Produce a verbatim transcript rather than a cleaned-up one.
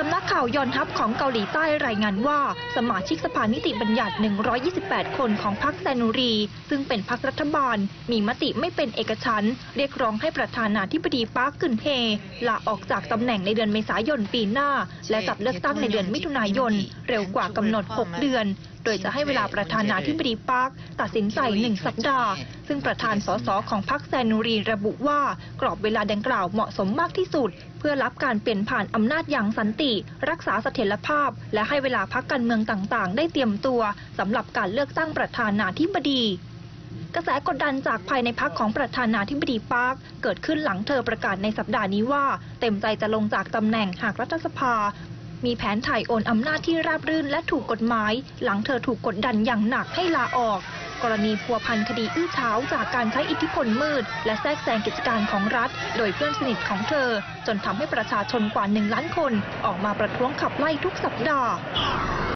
สำนักข่าวยอนฮับของเกาหลีใต้รายงานว่าสมาชิกสภานิติบัญญัติหนึ่งร้อยยี่สิบแปดคนของพรรคแซนูรีซึ่งเป็นพรรครัฐบาลมีมติไม่เป็นเอกฉันท์เรียกร้องให้ประธานาธิบดีปาร์คกึนเฮลาออกจากตำแหน่งในเดือนเมษายนปีหน้าและจัดเลือกตั้งในเดือนมิถุนายนเร็วกว่ากำหนดหกเดือนโดยจะให้เวลาประธานาธิบดีปาร์คตัดสินใจหนึ่งสัปดาห์ซึ่งประธานสสของพรรคแซนูรีระบุว่ากรอบเวลาดังกล่าวเหมาะสมมากที่สุดเพื่อรับการเปลี่ยนผ่านอำนาจอย่างสันติรักษาเสถียรภาพและให้เวลาพรรคการเมืองต่างๆได้เตรียมตัวสำหรับการเลือกตั้งประธานาธิบดีกระแสกดดันจากภายในพรรคของประธานาธิบดีปาร์คเกิดขึ้นหลังเธอประกาศในสัปดาห์นี้ว่าเต็มใจจะลงจากตำแหน่งหากรัฐสภามีแผนถ่ายโอนอำนาจที่ราบรื่นและถูกกฎหมายหลังเธอถูกกดดันอย่างหนักให้ลาออกกรณีพัวพันคดีอื้อฉาวจากการใช้อิทธิพลมืดและแทรกแซงกิจการของรัฐโดยเพื่อนสนิทของเธอจนทำให้ประชาชนกว่าหนึ่งล้านคนออกมาประท้วงขับไล่ทุกสัปดาห์